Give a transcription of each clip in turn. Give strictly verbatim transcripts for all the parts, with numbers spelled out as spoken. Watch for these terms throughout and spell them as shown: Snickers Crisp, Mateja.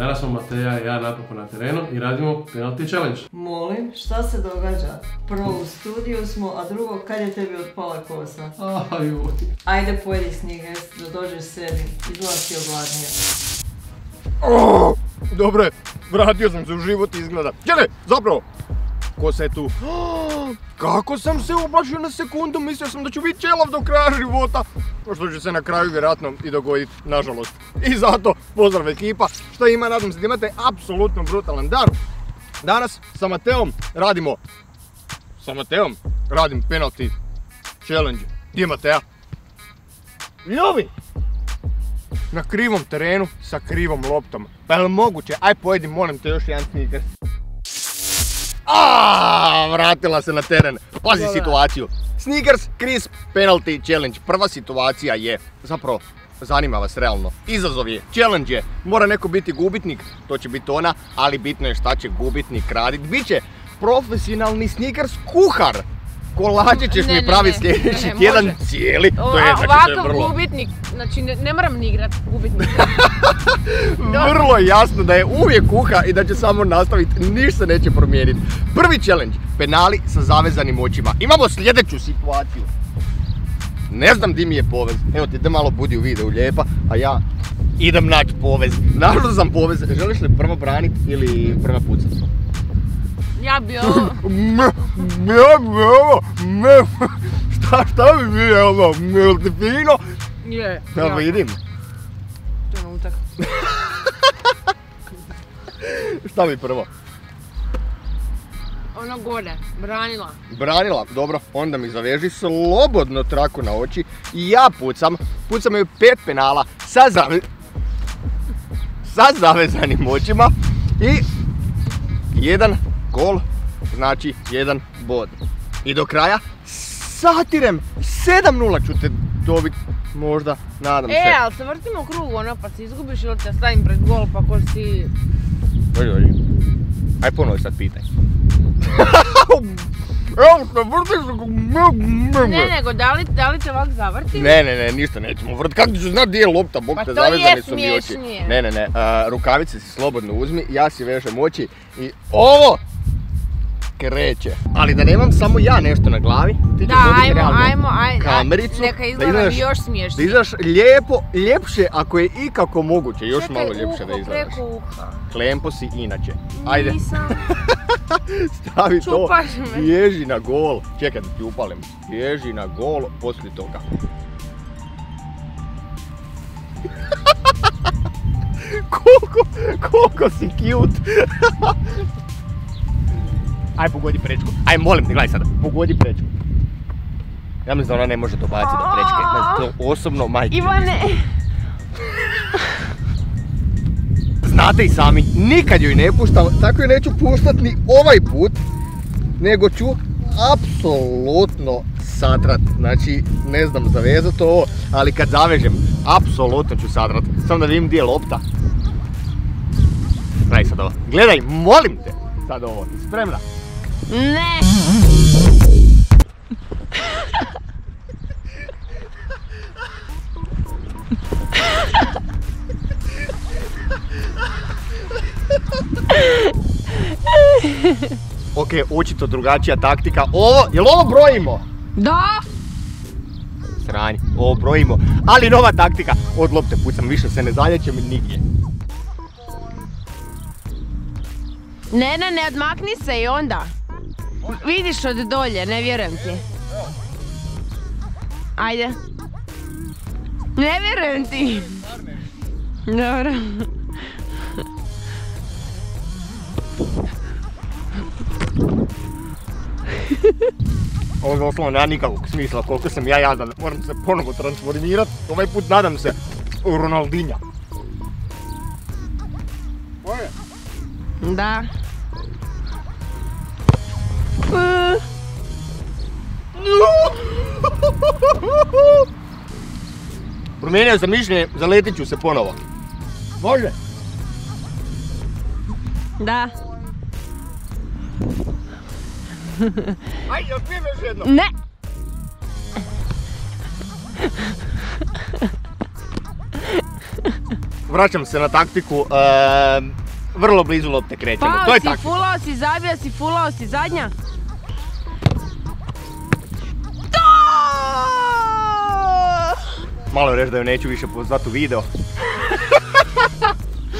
Danas smo Mateja i ja napokon na terenu i radimo penalty challenge. Molim, šta se događa? Prvo u studiju smo, a drugo kad je tebi otpala kosa? Ajoj. Ajde pojedi Snickers da dođeš sebi, izgleda si ogladnija. Dobro je, vratio sam se u život i izgleda. Čekaj, zapravo, kosa je tu. Kako sam se uplašio na sekundu, mislio sam da ću biti ćelav do kraja života. Što će se na kraju vjerojatno i dogoditi, nažalost. I zato, pozdrav ekipa, što ima, nadam se da imate apsolutno brutalan dan. Danas sa Mateom radimo, sa Mateom radim penalty challenge. Gdje je Mateja? Ljubi! Na krivom terenu, sa krivom loptom. Pa je li moguće? Aj pojedi, molim te, još jedan Snickers. Aaaa, vratila se na teren. Pazi situaciju. Snickers Crisp Penalty Challenge. Prva situacija je, zapravo, zanima vas realno. Izazov je, challenge je, mora neko biti gubitnik, to će biti ona, ali bitno je šta će gubitnik radit. Biće profesionalni Snickers kuhar. Kolače ćeš mi praviti sljedeći tjedan cijeli, to je vrlo... gubitnik, znači ne moram ni igrat gubitnik. Vrlo je jasno da je uvijek kuha i da će samo nastaviti, ništa se neće promijeniti. Prvi challenge, penali sa zavezanim očima. Imamo sljedeću situaciju. Ne znam di mi je povez, evo ti da malo budi u videu lijepa, a ja idem naći povez. Našao sam povez, želiš li prvo branit ili prvo pucat? Ja bi ovo... Ja bi ovo... Šta, šta bi bilo ovo? Multifino? Je, ja. Ja vidim. To je utak. Šta bi prvo? Ono gore, branila. Branila, dobro. Onda mi zaveži slobodno traku na oči. I ja pucam. Pucam joj pet penala sa zave... sa zavezanim očima. I... jedan... gol, znači jedan bod. I do kraja satirem sedam nula ću te dobiti, možda, nadam se. E, ali se vrtimo u krug, ono, pa si izgubiš ili te stavim pred gol, pa ko si... Dođi, dođi. Aj ponovi sad pitaj. Evo se vrtiš... Ne, nego, da li te ovak zavrti? Ne, ne, ne, ništa nećemo vrti. Kako ću znat gdje je lopta, bok te zavezani su mi oči. Ne, ne, ne, rukavice si slobodno uzmi, ja si vežem oči i ovo... kreće. Ali da nemam samo ja nešto na glavi, ti ćeš dobiti realno kamericu, da izgledaš lijepo, ljepše ako je ikako moguće, još malo ljepše da izgledaš. Klempo si inače. Ajde. Stavi to, ježi na gol. Čekaj da ti upalim. Ježi na gol, poslije toga. Koliko, koliko si cute. Aj pogodi prečku, aj molim te, gledaj sada, pogodi prečku. Ja mislim da ona ne može dobaciti do prečke, to osobno majke. Ivane! Znate i sami, nikad joj ne puštam, tako joj neću puštat ni ovaj put, nego ću apsolutno sadrat, znači ne znam zavezat ovo, ali kad zavežem, apsolutno ću sadrat, sam da vidim gdje je lopta. Gledaj sad ovo, gledaj, molim te, sad ovo, spremna? Ne! Okej, očito drugačija taktika. Ovo, jel ovo brojimo? Da! Sranj, ovo brojimo. Ali nova taktika, od lopte pucam, više se ne zaljećem nigdje. Ne, ne, ne, odmakni se i onda. Vidiš od dolje, ne vjerujem ti. Ajde. Ne vjerujem ti. Dobro. Ovo doslovno nema nikakvog smisla, koliko sam ja jadan. Moram se ponovo transformirat. Ovaj put nadam se u Ronaldinja. Oje. Da. Promijenio sam mišljenje, zaletit ću se ponovo. Može? Da. Aj, još mi još jedno. Ne. vraćam se na taktiku, vrlo blizu lopte krećemo, to je taktika. Pao si, fulao si, zabija si, fulao si, zadnja. Malo reći da joj neću više pozvati u video.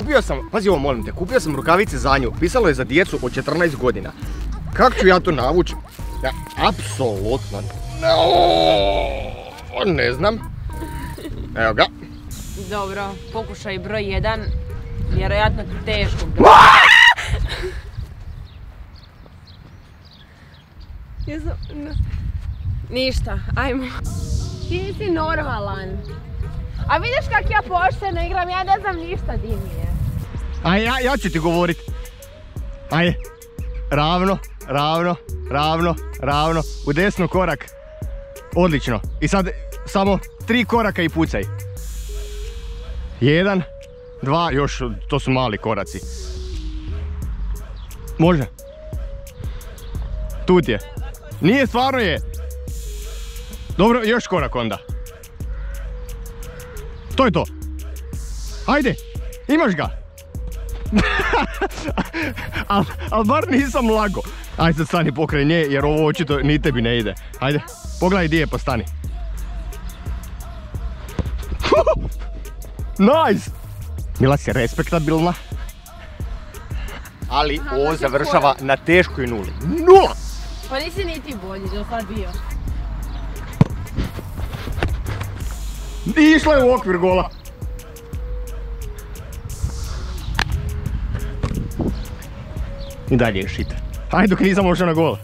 Kupio sam, pazi ovo molim te, kupio sam rukavice za nju, pisalo je za djecu od četrnaest godina. Kako ću ja to navući? Ja, apsolutno. Nooo, ne znam. Evo ga. Dobro, pokušaj broj jedan. Vjerojatno teško. Ništa, ajmo. Ti si normalan. A vidiš kak ja pošteno igram, ja ne znam ništa Dimije. Aj, ja, ja ću ti govorit. Aj, ravno, ravno, ravno, ravno, u desno korak. Odlično. I sad samo tri koraka i pucaj. Jedan, dva, još, to su mali koraci. Može. Tu ti je. Nije, stvarno je. Dobro, još korak onda. To je to. Ajde, imaš ga. Al, al bar nisam lago. Ajde sad stani pokraj nje jer ovo očito ni tebi ne ide. Ajde, pogledaj di je pa stani. Nice! Bila si respektabilna. Ali ovo završava na teškoj nuli. Nula! Pa nisi ni ti bolji, do sad bio. I išla je u okvir gola. I dalje je šita. Ajde dok nisam ošao na gola.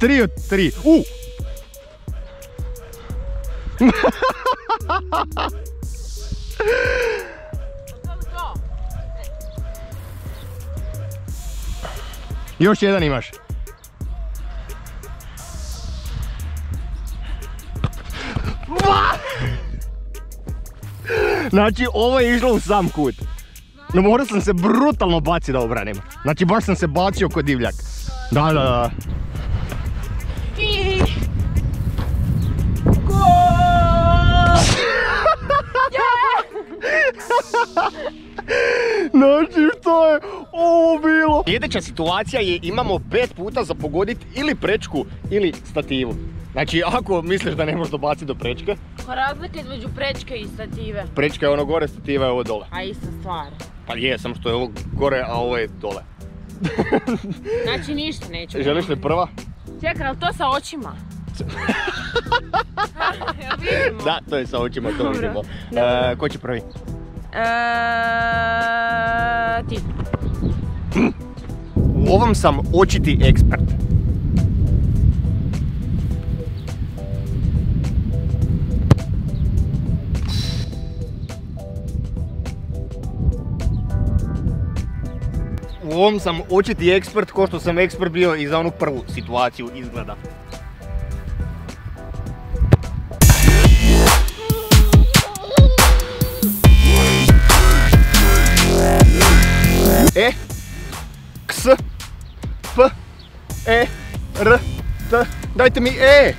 Tri od tri. U! Još jedan imaš. Znači, ovo je išlo u sam kut. No morao sam se brutalno baciti da obranim. Znači, baš sam se bacio ko divljak. Da, da, da. I... Goal! Znači, što je ovo bilo? Sljedeća situacija je imamo pet puta za pogoditi ili prečku ili stativu. Znači, ako misliš da ne možeš dobaciti do prečke... Pa razlika između prečke i stative. Prečka je ono gore, stativa je ovo dole. A ista stvar. Pa je, samo što je ovo gore, a ovo je dole. Znači ništa neću. Želiš li prva? Čekaj, ali to sa očima? Ja vidimo. Da, to je sa očima, to vidimo. E, ko će prvi? E, ti. U ovom sam očiti ekspert. U ovom sam očiti ekspert, ko što sam ekspert bio i za onu prvu situaciju izgleda. E, ks, p, e, r, t, dajte mi e,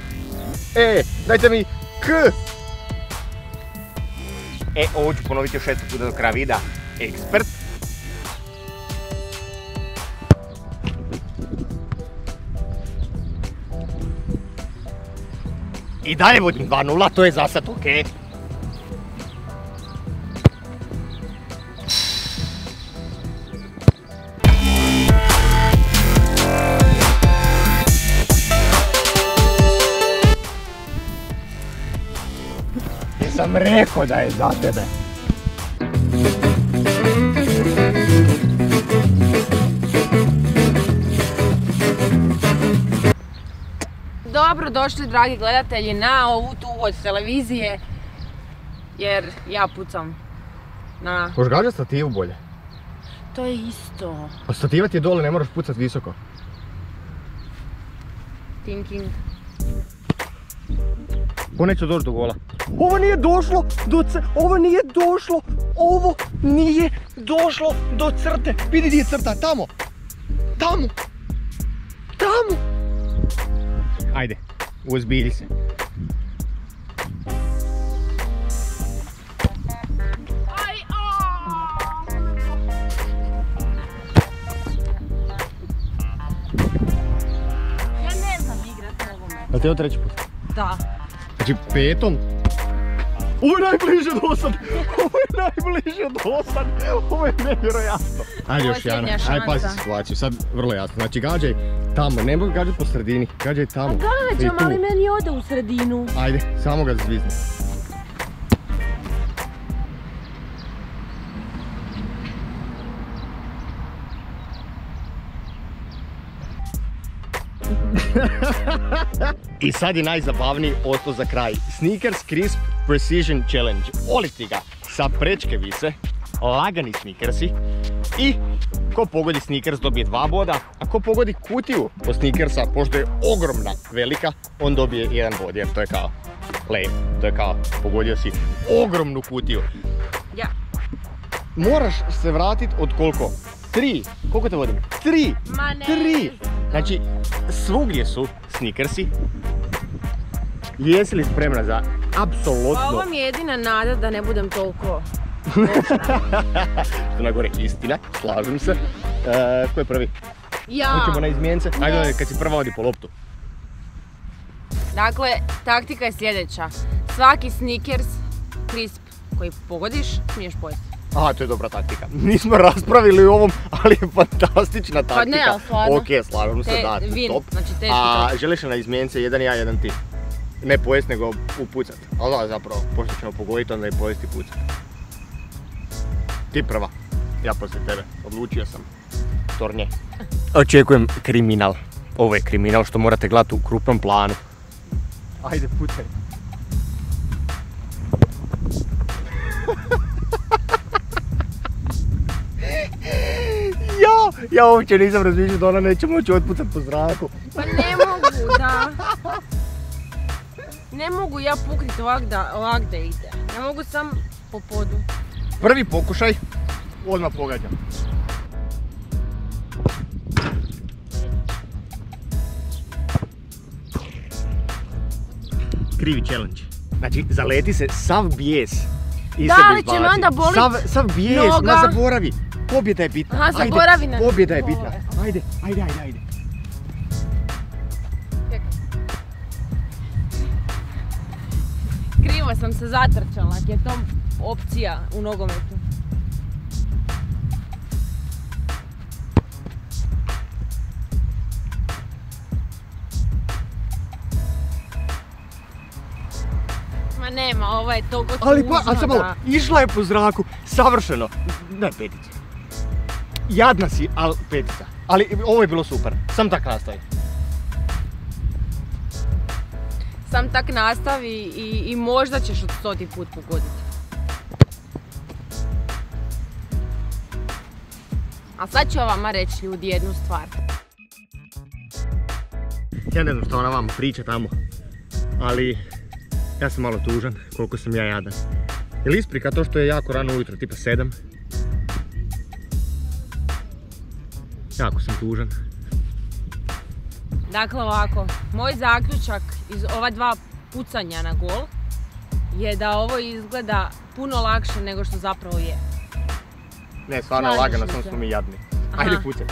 e, dajte mi k. E, ovo ću ponoviti još šest puta do kraja videa. Ekspert. I dalje vodim dva nula, to je za sad okej. Jesam rekao da je za tebe. Dobro došli dragi gledatelji na ovu tu od televizije, jer ja pucam na... Možeš gađati stativu bolje? To je isto. A stativa ti je dole, ne moraš pucati visoko. Thinking. Ko neće doći do gola? Ovo nije došlo do crte, ovo nije došlo, ovo nije došlo do crte. Vidi gdje je crta, tamo, tamo, tamo. Ajde, uozbilji se. Da te treći put? Da. Znači petom? Ovo je najbliže do sad! Ovo je najbliže do sad! Ovo je nevjerojatno! Ajde još Jana, ajde pasi situaciju, sad vrlo jasno. Znači gađaj tamo, ne mogu gađati po sredini, gađaj tamo. A gađam, ali meni ode u sredinu. Ajde, samo ga zvizni. I sad je najzabavniji ostao za kraj. Snickers Crisp Precision Challenge. Oliti ga sa prečke vice, lagani snickersi i ko pogodi snickers dobije dva boda, a ko pogodi kutiju po snickersa, pošto je ogromna velika, on dobije jedan bod, jer to je kao lame, to je kao pogodio si ogromnu kutiju. Ja. Moraš se vratit od koliko? Tri. Koliko te vodim? Tri. Ma ne. Tri. Znači, svugdje su snickersi. Jesi li spremna za apsolutno... Ovo mi je jedina nada da ne budem toliko... Što na gore istina, slažem se. E, ko je prvi? Ja. Hoćemo na izmijence. Ajde, yes. Kad si prva odi po loptu. Dakle, taktika je sljedeća. Svaki Snickers Crisp koji pogodiš, smiješ pojesti. Aha, to je dobra taktika. Nismo raspravili u ovom, ali je fantastična taktika. Pa ne, ali stvarno. Ok, slažem se, da, top. Znači, teški. A želiš na izmijence, jedan ja, jedan ti. Ne pojest, nego upucat. Ali da, zapravo, pošto ćemo pogoditi, onda je pojesti i pucat. Ti prva. Ja poslije tebe. Odlučio sam. Tornje. Očekujem kriminal. Ovo je kriminal što morate gledati u krupnom planu. Ajde, pucaj. Ja, ja uopće nisam razmišljao da ona neće moći otpucat po zraku. Pa ne mogu, da. Ne mogu ja pukrit ovak da ide. Ne mogu sam po podu. Prvi pokušaj, odmah pogađam. Krivi challenge. Znači, zaleti se sav bijes i da, se bezbaci. Onda bolit... Sav, sav bijes, noga. Ma zaboravi. Pobjeda je bitna. Aha, zaboravi na... Pobjeda je bitna. Ajde, ajde, ajde, ajde. Krivo sam se zatrčala, jer je to... opcija u nogometu. Ma nema, ovo je toliko tužno da... Ali pa, ali sam malo, išla je po zraku, savršeno. Daj peticu. Jadna si, ali petica. Ali ovo je bilo super, sam tak nastavi. Sam tak nastavi i, i možda ćeš od stoti put pogoditi. A sad ću vama reći, ljudi, jednu stvar. Ja ne znam što ona vam priča tamo, ali ja sam malo tužan koliko sam ja jadan. Je li isprika to što je jako rano ujutro, tipa sedam? Jako sam tužan. Dakle ovako, moj zaključak iz ova dva pucanja na gol je da ovo izgleda puno lakše nego što zapravo je. Ne, stvarno lagano, samo smo mi jadni. Ajde pucaj.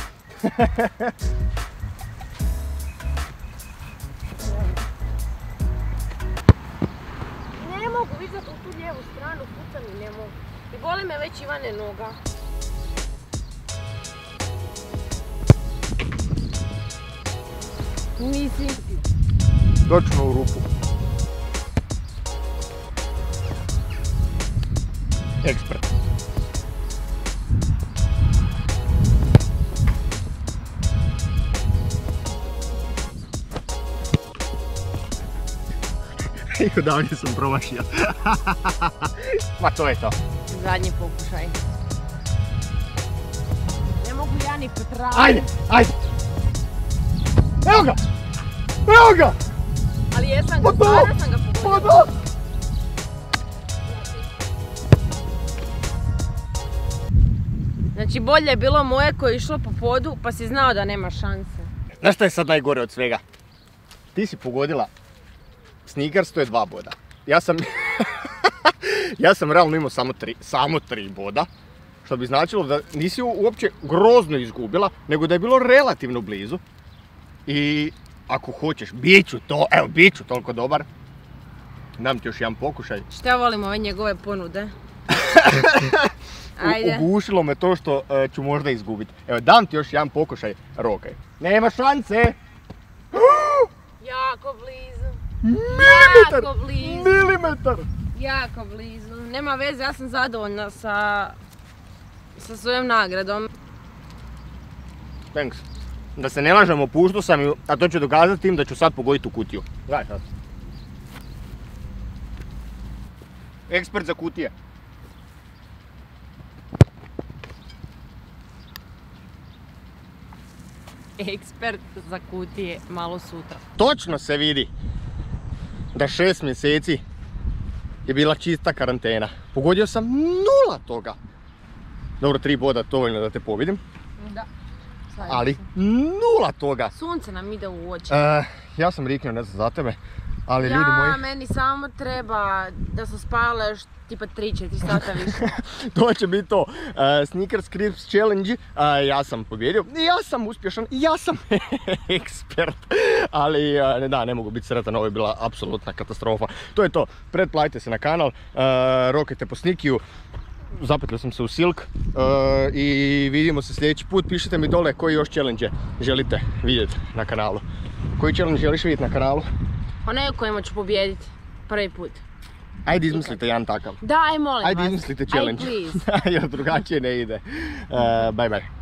Ne mogu, viš da u tu lijevu stranu pucam i ne mogu. I boli me već Ivane noga. Nisi. Točno u rupu. Ekspert. I odavnje sam promašio. Ma to je to. Zadnji pokušaj. Ne mogu ja ni potražiti. Ajde, ajde. Evo ga! Evo ga! Ali jesam ga, stvarno sam ga pogodio. Znači bolje je bilo moje koje je išlo po podu pa si znao da nema šanse. Znaš šta je sad najgore od svega? Ti si pogodila Snickers, to je dva boda. Ja sam... ja sam realno imao samo tri, samo tri boda. Što bi značilo da nisi uopće grozno izgubila, nego da je bilo relativno blizu. I ako hoćeš, bit ću to, evo bit ću toliko dobar. Dam ti još jedan pokušaj. Šta volim ove njegove ponude? Ajde. Ugušilo me to što e, ću možda izgubiti. Evo, dam ti još jedan pokušaj, rokaj. Nema šanse! Jako blizu. Milimetar! Jako blizu. Milimetar! Jako blizu. Nema veze, ja sam zadovoljna sa... sa svojom nagradom. Thanks. Da se ne lažem, opuštao sam ju, a to ću dokazati tim da ću sad pogoditi u kutiju. Gledaj sad. Ekspert za kutije. Ekspert za kutije, malo sutra. Točno se vidi da šest mjeseci je bila čista karantena. Pogodio sam nula toga. Dobro, tri boda dovoljno da te povidim. Da. Ali nula toga. Sunce nam ide u oči. E, ja sam riknio, ne znam za tebe. Ali ja, ljudi moji... meni samo treba da se spala još tipa tri četiri sata više. To će biti to. Uh, Snickers Crisp Challenge. Uh, ja sam pobjedio. Ja sam uspješan. Ja sam ekspert. Ali uh, ne, da, ne mogu biti sretan. Ovo je bila apsolutna katastrofa. To je to. Pretplatite se na kanal. Uh, rokajte po Snickiju. Zapetljao sam se u silk. Uh, I vidimo se sljedeći put. Pišite mi dole koji još challenge želite vidjeti na kanalu. Koji challenge želiš vidjeti na kanalu? Onaj u kojima ću pobjediti prvi put. Ajde izmislite jedan takav. Da, aj molim vas. Ajde izmislite challenge. Ajde please. Jer drugačije ne ide. Uh, bye bye.